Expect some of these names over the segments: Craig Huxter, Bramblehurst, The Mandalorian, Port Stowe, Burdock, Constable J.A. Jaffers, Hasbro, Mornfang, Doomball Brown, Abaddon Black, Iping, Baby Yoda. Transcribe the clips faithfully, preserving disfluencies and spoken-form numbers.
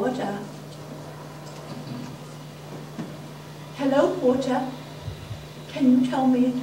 Porter. Hello, Porter. Can you tell me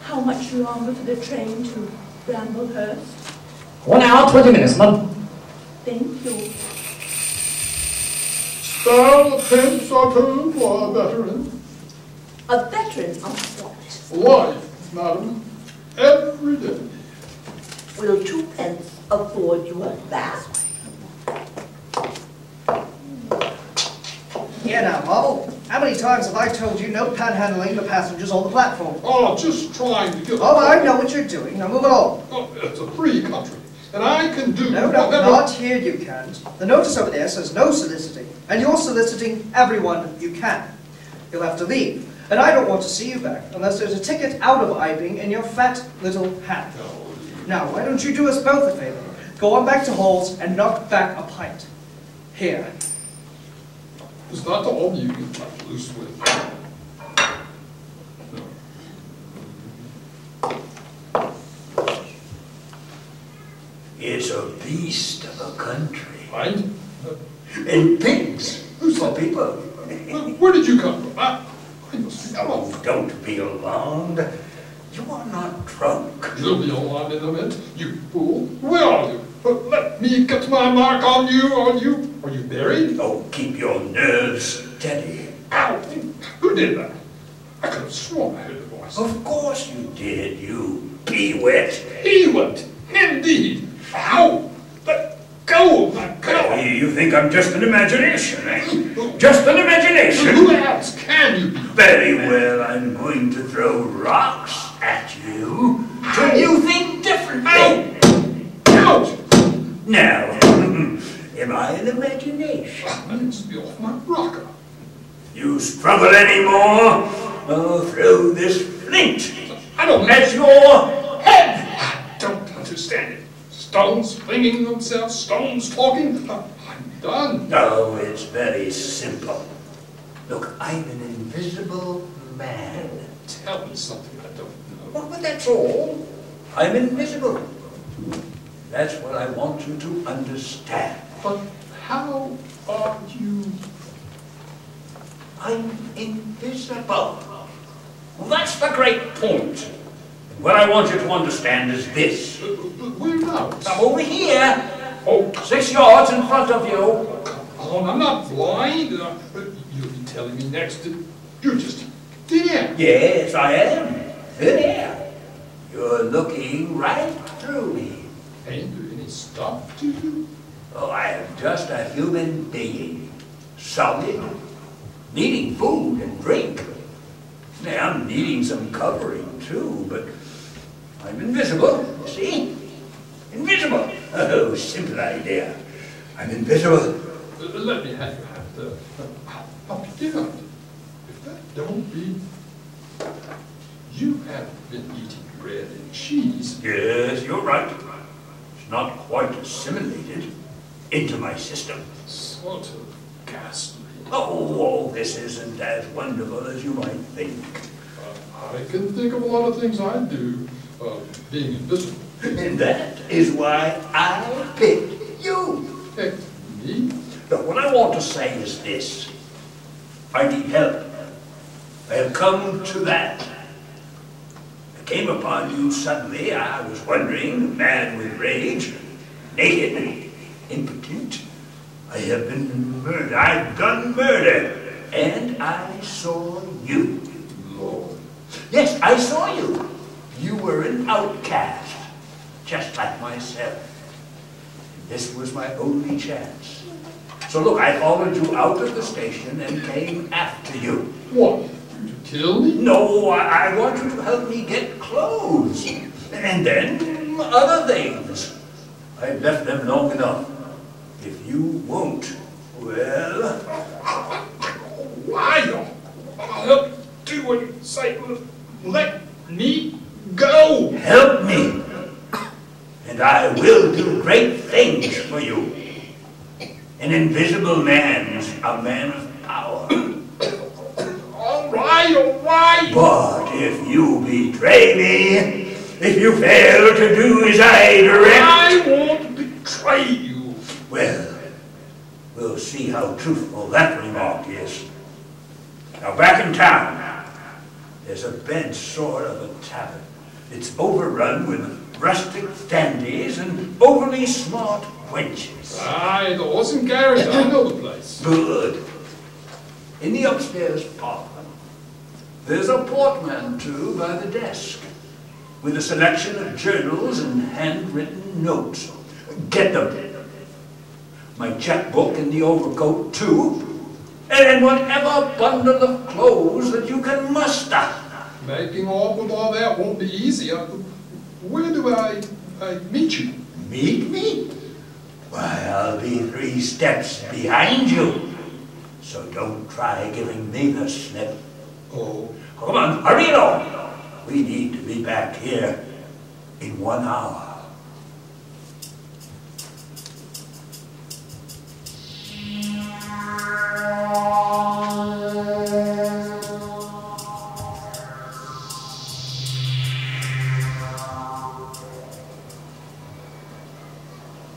how much longer for the train to Bramblehurst? One hour, twenty minutes, mum. Thank you. Spare a pence or two for a veteran. A veteran of what? Life, madam. Every day. Will two pence afford you a bath? Here now, Marvel. How many times have I told you no panhandling the passengers on the platform? Oh, just trying to give... Oh, I know what you're doing. Now move along. Oh, it's a free country. And I can do... No, no, whatever. Not here you can't. The notice over there says no soliciting. And you're soliciting everyone you can. You'll have to leave. And I don't want to see you back unless there's a ticket out of Iping in your fat little hat. No. Now, why don't you do us both a favor? Go on back to Hall's and knock back a pint. Here. Is that all you can touch loose with? No. It's a beast of a country. Right? And pigs. Who's for that? People. Where did you come from? I, I must be alone. Oh, don't be alarmed. You are not drunk. You'll be alarmed in a minute, you fool. Where are you? But let me get my mark on you, on you. Are you married? Oh, keep your nerves steady. Ow! Who did that? I could have sworn I heard a voice. Of course you did, you peewit. Peewit? Indeed. Ow! Let go of my girl. You think I'm just an imagination, eh? Just an imagination. Who else can you be? Very well, I'm going to throw rocks at you. Till you think differently. Ow! Ouch! Now, am I an imagination? I must be off my rocker. You struggle any more? I'll throw this flint. I don't at your head. I don't understand it. Stones flinging themselves, stones talking. I'm done. No, it's very simple. Look, I'm an invisible man. Tell me something I don't know. Well, but that's all. I'm invisible. That's what I want you to understand. But how are you? I'm invisible. Well, that's the great point. And what I want you to understand is this. Uh, we're out. I'm over here. Oh, six yards in front of you. Oh, come on, I'm not blind. Uh, you'll be telling me next. Uh, you're just thin air. Yes, I am. Thin air. You're looking right through me. Ain't there any stuff to you? Oh, I am just a human being. Solid. Needing food and drink. Now, I'm needing some covering, too, but I'm invisible, see? Invisible. Oh, simple idea. I'm invisible. Uh, let me have your hand. Uh, I'll be damned. If that don't be... You haven't been eating bread and cheese. Yes, you're right. Not quite assimilated into my system. Sort of ghastly. Oh, oh, this isn't as wonderful as you might think. Uh, I can think of a lot of things I do, uh, being invisible. And that is why I picked you. Picked me? Now, what I want to say is this. I need help. I have come to that. Came upon you suddenly, I was wondering, mad with rage, naked, impotent. I have been murdered, I've done murder, and I saw you. Lord. Yes, I saw you. You were an outcast, just like myself. This was my only chance. So look, I followed you out of the station and came after you. What? Kill me? No, I, I want you to help me get clothes. And then other things. I've left them long enough. If you won't, well... Why? I'll do what you say. Let me go. Help me. And I will do great things for you. An invisible man's a man of power. Why, oh, why? But if you betray me, if you fail to do as I direct... I won't betray you. Well, We'll see how truthful that remark is. Now, back in town, there's a bed sore of a tavern. It's overrun with rustic dandies and overly smart wenches. Aye, the horse and carriage, I know the place. Good. In the upstairs parlour, there's a portmanteau by the desk, with a selection of journals and handwritten notes. Get them. My checkbook and the overcoat, too, and whatever bundle of clothes that you can muster. Making off with all that won't be easy. Where do I, I meet you? Meet me? Why, I'll be three steps behind you. So don't try giving me the slip. Oh. Come on, hurry along. We need to be back here in one hour.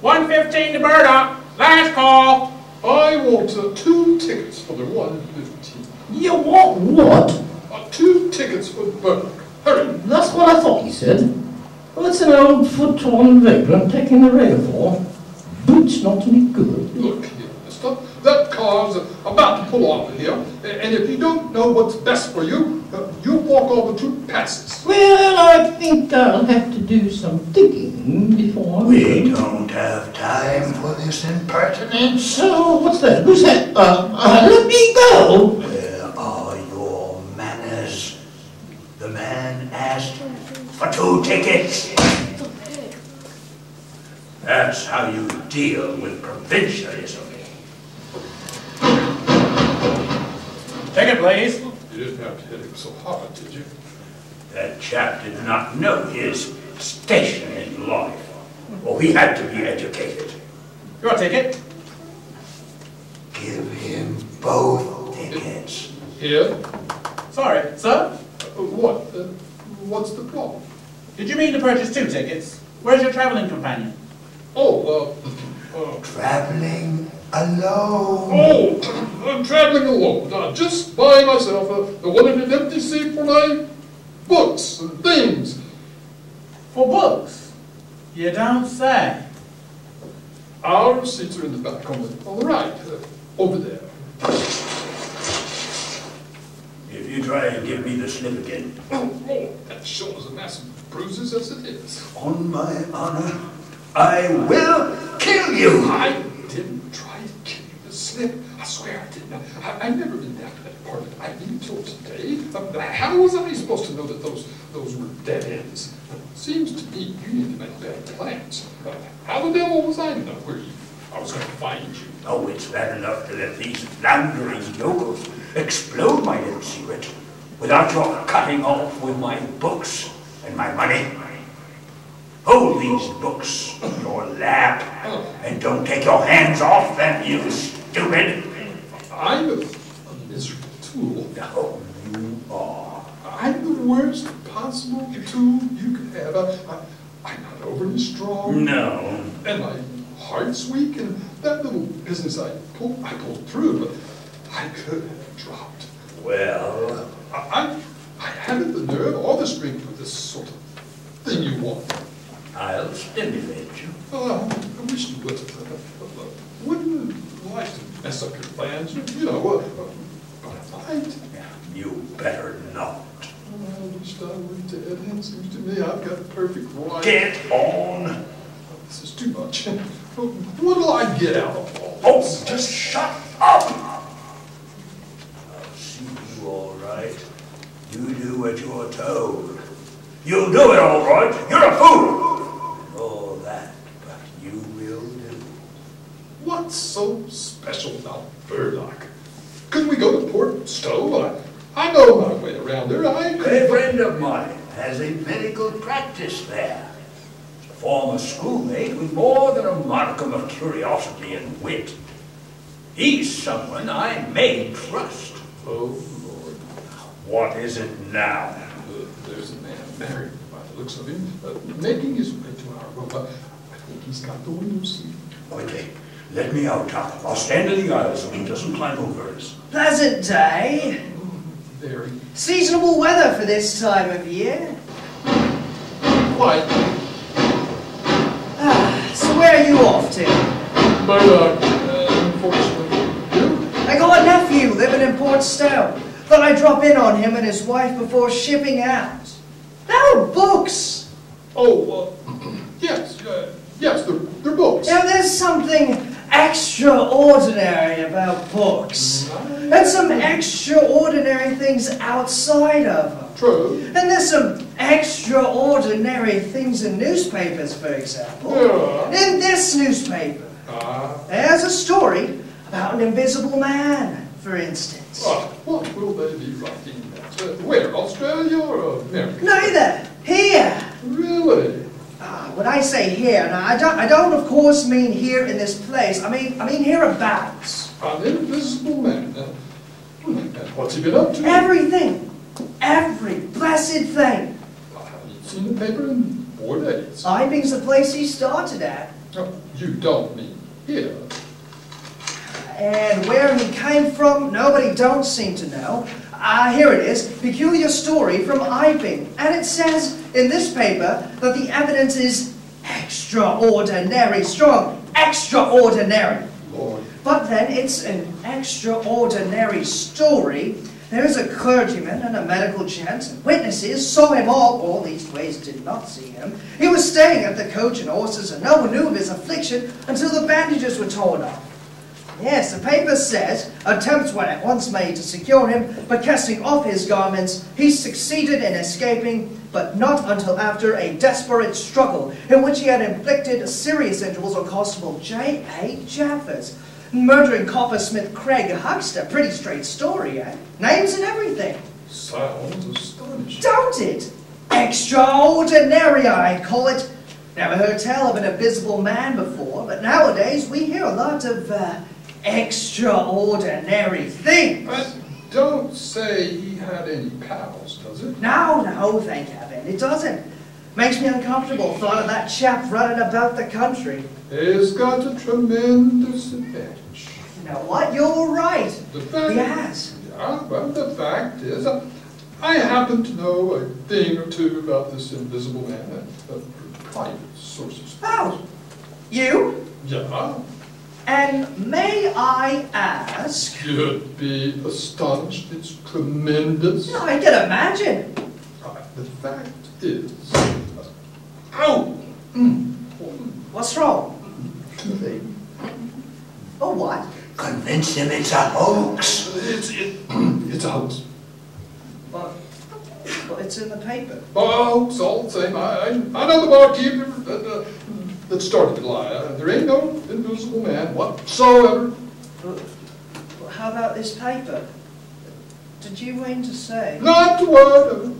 one fifteen to Burdock. Last call. I want uh, two tickets for the one fifteen. You want what? Uh, two tickets for Burdock. Hurry. That's what I thought he said. What's an old foot-torn vagrant taking the rail for? Boots not any good. Look here, mister. That car's about to pull off here, and if you don't know what's best for you, uh, you walk over two passes. Well, I think I'll have to do some thinking before I... We don't have time for this impertinence. So, what's that? Who's that? Uh, uh, let me go! The man asked for two tickets. That's how you deal with provincialism. Ticket, please. You didn't have to hit him so hard, did you? That chap did not know his station in life, or he had to be educated. Your ticket. Give him both tickets. Here? Sorry, sir? What? Uh, what's the problem? Did you mean to purchase two tickets? Where's your travelling companion? Oh, uh... uh travelling alone. Oh, I'm travelling alone. Uh, just by myself. Uh, I wanted an empty seat for my books and things. For books? You don't say. Our seats are in the back on the, on the right. Uh, over there. If you try and give me the slip again. Oh, oh, that sure is a mass of bruises as it is. On my honor, I will kill you. I didn't try to kill you the slip. I swear I didn't. I, I've never been down to that apartment. I didn't till today. Um, how was I supposed to know that those those were dead ends? It seems to me you need to make better plans. Uh, how the devil was I to know where you? I was going to find you. Oh, it's bad enough to let these floundering yokels explode my little secret without your cutting off with my books and my money. Hold these books in your lap and don't take your hands off them, you stupid. I'm a, a miserable tool. No, you are. I'm the worst possible tool you could have. I, I, I'm not overly strong. No. And my heart's weak, and that little business I pulled, I pulled through, but I could have dropped. Well, I, I, I haven't the nerve or the strength for this sort of thing you want. I'll stimulate you. Oh, I wish you would. Wouldn't you like to mess up your plans? You know, but I might. You better not. I wish I would, Dad. It seems to me I've got a perfect right. Get on. This is too much. What'll I get out of all this? Oh, just shut up. All right. You do what you're told. You'll do it all right. You're a fool. And all that, but you will do. What's so special about Burdock? Couldn't we go to Port Stowe? I, I know my way around there. I... A friend of mine has a medical practice there. He's a former schoolmate with more than a modicum of curiosity and wit. He's someone I may trust. Oh. What is it now? Uh, there's a man married by the looks of him, uh, making his way to our room. I think he's got the window seat. Okay, Let me out, Top. I'll stand in the aisle so he doesn't climb over us. Pleasant day. Very. Seasonable weather for this time of year. Quite. Ah, so where are you off to? Burdock, uh, unfortunately. I got a nephew living in Port Stowe. Thought I'd drop in on him and his wife before shipping out. They're books. Oh, uh, yes, uh, yes, they're, they're books. Now there's something extraordinary about books, and some extraordinary things outside of them. True. And there's some extraordinary things in newspapers, for example. Yeah. In this newspaper, uh. there's a story about an invisible man, for instance. Uh, what will they be writing about? Uh, where, Australia or America? Neither. Here. Really? Ah, when I say here, now I don't, I don't of course mean here in this place. I mean, I mean hereabouts. An invisible man. Uh, what's he been up to? Everything, every blessed thing. I haven't seen the paper in four days. Iping's the place he started at. Oh, you don't mean here. And where he came from, nobody don't seem to know. Ah, uh, here it is, peculiar story from Iping, and it says in this paper that the evidence is extraordinary strong, extraordinary. Lord. But then it's an extraordinary story. There is a clergyman and a medical gent, and witnesses saw him all, or leastways did not see him. He was staying at the Coach and Horses, and no one knew of his affliction until the bandages were torn off. Yes, the paper says attempts were at once made to secure him, but casting off his garments, he succeeded in escaping, but not until after a desperate struggle in which he had inflicted serious injuries on Constable J A Jaffers, murdering coppersmith Craig Huxter. Pretty straight story, eh? Names and everything. Sounds astonishing. Don't it? Extraordinary, I call it. Never heard tell of an invisible man before, but nowadays we hear a lot of, uh, extraordinary things. But don't say he had any pals, does it? No, no, thank heaven, it doesn't. Makes me uncomfortable, thought of that chap running about the country. He's got a tremendous advantage. You know what? You're right. The fact he has. Yeah, well, the fact is, uh, I happen to know a thing or two about this invisible man. Uh, uh, private sources. Oh, you? Yeah. And may I ask? You'd be astonished. It's tremendous. No, I can imagine. Right, the fact is... Ow! Mm. What's wrong? Toothache. Oh, what? Convince him it's a hoax. It's, it, it's a hoax. But, well, it's in the paper. Oh, hoax, all the same. I, I, I know the barkeeper. Uh, uh, That started the lie. Uh, there ain't no invisible man whatsoever. Well, how about this paper? Did you mean to say? Not a word of it.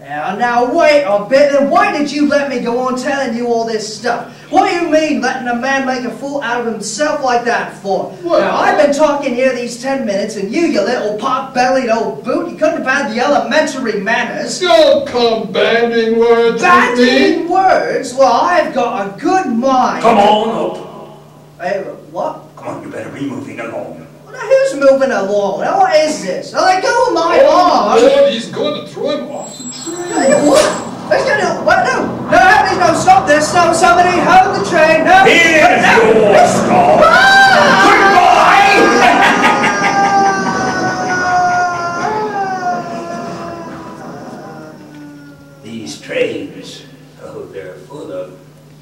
Now, now, wait a bit. Then why did you let me go on telling you all this stuff? What do you mean letting a man make a fool out of himself like that for? Well, now, I've been talking here these ten minutes, and you, you little pot-bellied old boot, you couldn't have had the elementary manners. Don't come banding words Banding with me. words? Well, I've got a good mind. Come on up. Hey, what? Come on, you better be moving along. Well, now, who's moving along? Now, what is this? Now, let go of my arm. Oh, Lord, he's going to throw him off the train. What? Let's get it. What? No, no, please don't stop this. No, somebody hold the train. No, here's no, your no. stop. Ah! Goodbye. These trains, oh, they're full of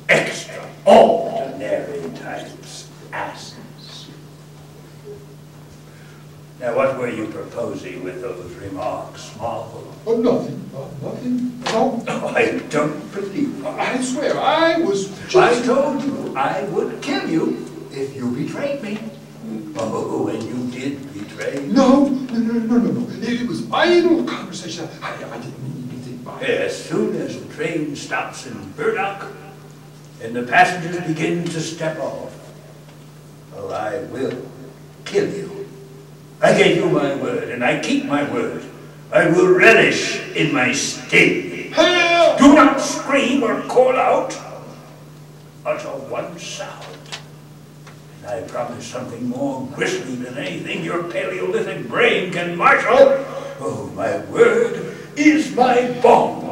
extraordinary types asses. Now, what were you proposing with those remarks, Marvel? Oh, nothing. Oh, nothing. No. Oh, I don't believe it. I swear, I was just... I told you I would kill you if you betrayed me. Oh, and you did betray me. No, no, no, no, no, no. It was idle conversation. I, I didn't mean anything by it. As soon as the train stops in Burdock and the passengers begin to step off, well, I will kill you. I gave you my word, and I keep my word. I will relish in my sting. Help! Do not scream or call out. Utter one sound, I promise something more grisly than anything your Paleolithic brain can marshal. Oh, my word is my bond.